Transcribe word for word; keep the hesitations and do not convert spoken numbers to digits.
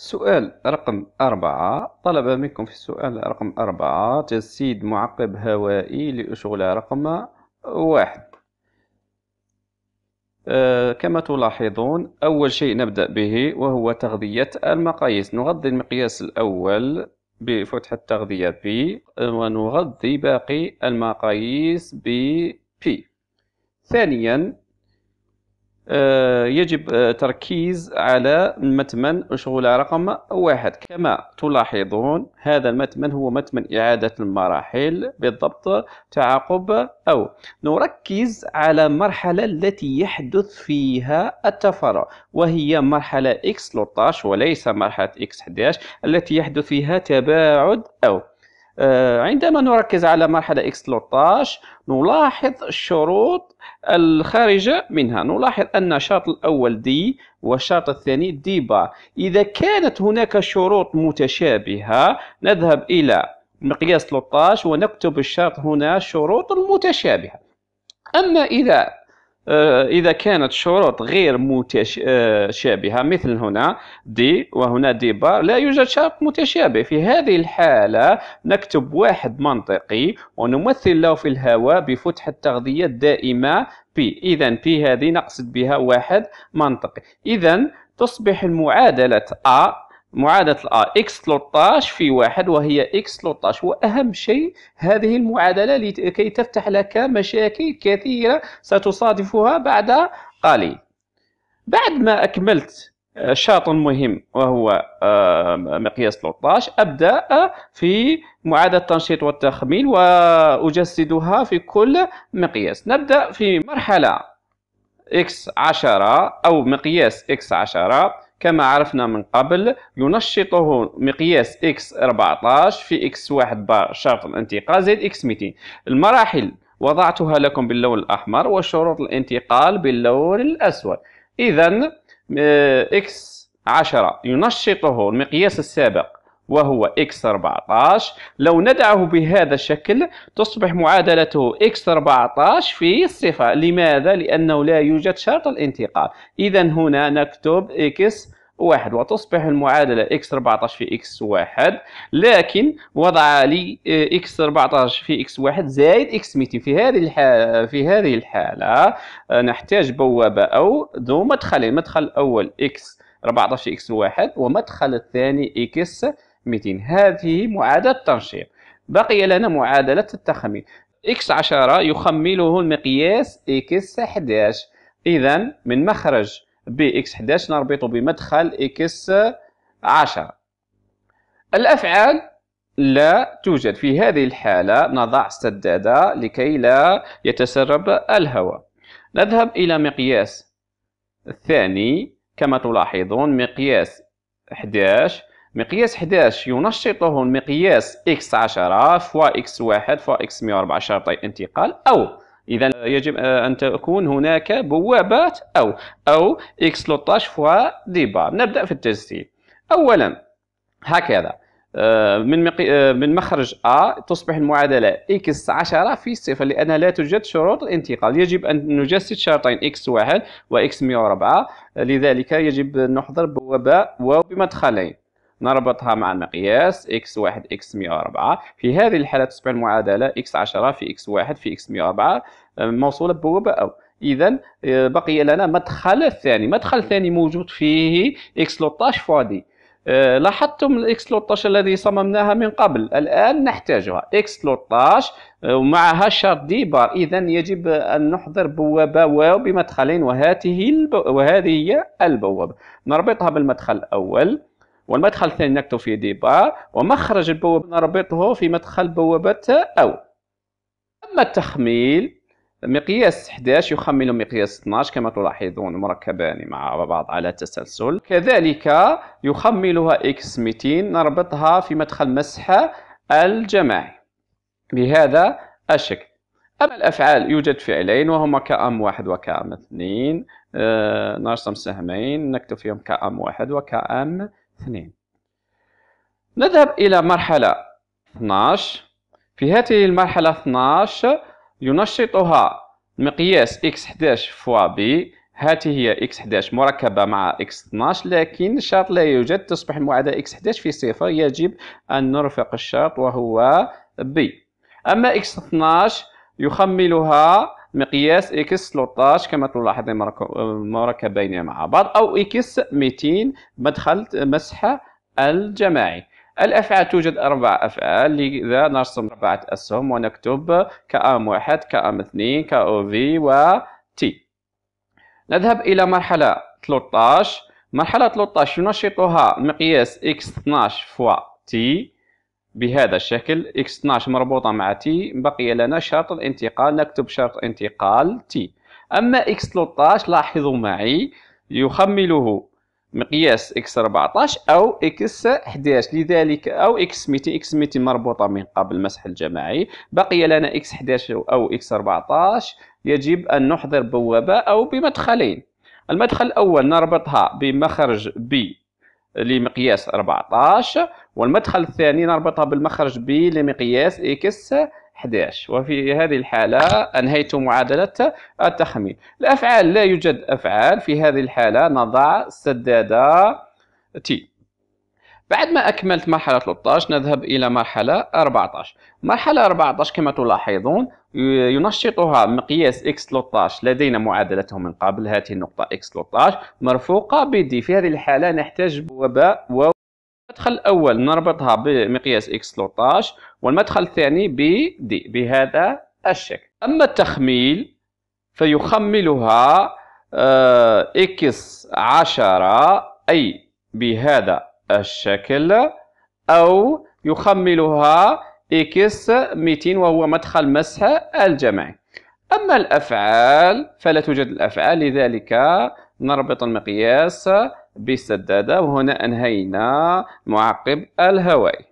سؤال رقم أربعة. طلب منكم في السؤال رقم أربعة تجسيد معقب هوائي لأشعة رقم واحد. أه كما تلاحظون، أول شيء نبدأ به وهو تغذية المقاييس. نغذي المقياس الأول بفتحة تغذية بي، ونغذي باقي المقاييس ببي. ثانيا يجب تركيز على متمن أشغلة رقم واحد. كما تلاحظون، هذا المتمن هو متمن إعادة المراحل، بالضبط تعاقب أو. نركز على المرحلة التي يحدث فيها التفرع، وهي مرحلة إكس ثلاثة عشر وليس مرحلة إكس إحدى عشر التي يحدث فيها تباعد أو. عندما نركز على مرحلة إكس ثلاثة عشر نلاحظ الشروط الخارجة منها. نلاحظ أن الشرط الأول دي والشرط الثاني دي بار. إذا كانت هناك شروط متشابهة نذهب إلى مقياس ثلاثة عشر ونكتب الشرط هنا شروط متشابهة. أما إذا إذا كانت شروط غير متشابهة مثل هنا دي وهنا دي بار، لا يوجد شرط متشابه. في هذه الحالة نكتب واحد منطقي ونمثل له في الهواء بفتحة تغذية دائمة بي. إذا بي هذه نقصد بها واحد منطقي. إذا تصبح المعادلة A معادلة A إكس ثلاثة عشر في واحد وهي إكس ثلاثة عشر. وأهم شيء هذه المعادلة لكي تفتح لك مشاكل كثيرة ستصادفها بعد قليل. بعد ما أكملت شرط مهم وهو مقياس ثلاثة عشر، أبدأ في معادلة التنشيط والتخميل وأجسدها في كل مقياس. نبدأ في مرحلة إكس عشرة أو مقياس إكس عشرة. كما عرفنا من قبل ينشطه مقياس إكس أربعة عشر في إكس واحد بار شرط الانتقال زائد إكس مئتين. المراحل وضعتها لكم باللون الأحمر وشروط الانتقال باللون الأسود. إذا إكس عشرة ينشطه المقياس السابق وهو إكس أربعة عشر. لو ندعه بهذا الشكل تصبح معادلته إكس أربعة عشر في الصفر. لماذا؟ لأنه لا يوجد شرط الانتقال. إذا هنا نكتب إكس واحد وتصبح المعادلة إكس أربعة عشر في إكس واحد، لكن وضع لي إكس أربعة عشر في إكس واحد زائد إكس مئتين. في هذه الحالة في هذه الحالة نحتاج بوابة أو ذو مدخلين. مدخل الأول إكس أربعة عشر في إكس واحد ومدخل الثاني إكس مئتين. هذه معادلة التنشيط. بقي لنا معادلة التخمين. إكس عشرة يخمله المقياس إكس إحدى عشر. إذا من مخرج بإكس إحدى عشر نربطه بمدخل إكس عشرة. الأفعال لا توجد. في هذه الحالة نضع سدادة لكي لا يتسرب الهواء. نذهب إلى مقياس الثاني. كما تلاحظون مقياس إحدى عشر. مقياس إحدى عشر ينشطه المقياس إكس عشرة فوا إكس واحد فوا إكس مئة وأربعة شرطي انتقال أو. إذا يجب أن تكون هناك بوابات أو أو إكس ثلاثة عشر فوا دي بار. نبدأ في التجسيد. أولا هكذا من من مخرج A تصبح المعادلة إكس عشرة في صفر لأنها لا توجد شروط الانتقال. يجب أن نجسد شرطين إكس واحد و إكس مئة وأربعة، لذلك يجب أن نحضر بوابة وبمدخلين نربطها مع المقياس إكس واحد إكس مئة وأربعة. في هذه الحالة تصبح المعادلة إكس عشرة في إكس واحد في إكس مئة وأربعة موصولة ببوابة أو. إذا بقي لنا مدخل الثاني. مدخل الثاني موجود فيه إكس ثلاثة عشر فوا دي. لاحظتم إكس ثلاثة عشر الذي صممناها من قبل، الآن نحتاجها إكس ثلاثة عشر ومعها شرط دي بار. إذا يجب أن نحضر بوابة واو بمدخلين وهذه البو... وهذه هي البوابة. نربطها بالمدخل الأول والمدخل الثاني نكتب فيه دي بار، ومخرج البوابة نربطه في مدخل بوابة أو. أما التخميل مقياس إحدى عشر يخمل مقياس اثنا عشر. كما تلاحظون مركبان مع بعض على تسلسل. كذلك يخملها إكس مئتين نربطها في مدخل مسح الجماعي بهذا الشكل. أما الأفعال يوجد فعلين وهما كأم واحد وكأم اثنين. أه نرسم سهمين نكتب فيهم كأم واحد وكأم اثنين. نذهب إلى مرحلة اثنا عشر. في هذه المرحلة اثنا عشر ينشطها مقياس إكس إحدى عشر فوا بي. هاته هي إكس إحدى عشر مركبة مع إكس اثني عشر، لكن الشرط لا يوجد، تصبح المعادلة إكس إحدى عشر في صفر، يجب أن نرفق الشرط وهو B. أما إكس اثني عشر يخملها مقياس إكس ثلاثة عشر كما تلاحظ مركبين مع بعض، أو إكس مئتين مدخل مسح الجماعي. الأفعال، توجد أربع أفعال، لذا نرسم أربعة أسهم ونكتب كأم واحد كأم اثنين كأوفي و تي. نذهب إلى مرحلة ثلاثة عشر. مرحلة ثلاثة عشر ينشطها مقياس إكس اثني عشر فوا تي بهذا الشكل، إكس اثني عشر مربوطة مع تي. بقي لنا شرط الانتقال، نكتب شرط انتقال تي. أما إكس ثلاثة عشر لاحظوا معي يخمله مقياس إكس أربعة عشر أو إكس إحدى عشر، لذلك أو إكس مئتين، إكس مئتين مربوطة من قبل مسح الجماعي. بقي لنا إكس إحدى عشر أو إكس أربعة عشر، يجب أن نحضر بوابة أو بمدخلين. المدخل الأول نربطها بمخرج B لمقياس أربعة عشر، والمدخل الثاني نربطها بالمخرج B لمقياس إكس إحدى عشر. وفي هذه الحالة أنهيت معادلة التخمين. الأفعال، لا يوجد أفعال في هذه الحالة، نضع سدادة T. بعد ما أكملت مرحلة ثلاثة عشر نذهب إلى مرحلة أربعة عشر. مرحلة أربعة عشر كما تلاحظون ينشطها مقياس إكس ثلاثة عشر، لدينا معادلته من قبل، هذه النقطة إكس ثلاثة عشر مرفوقة بدي. في هذه الحالة نحتاج بوابة و. المدخل الأول نربطها بمقياس إكس ثلاثة عشر، والمدخل الثاني بدي بهذا الشكل. أما التخميل فيخملها إكس عشرة أي بهذا الشكل، أو يخملها إكس مئتين وهو مدخل مسح الجماعي. أما الأفعال فلا توجد الأفعال، لذلك نربط المقياس بالسدادة. وهنا أنهينا معقب الهوائي.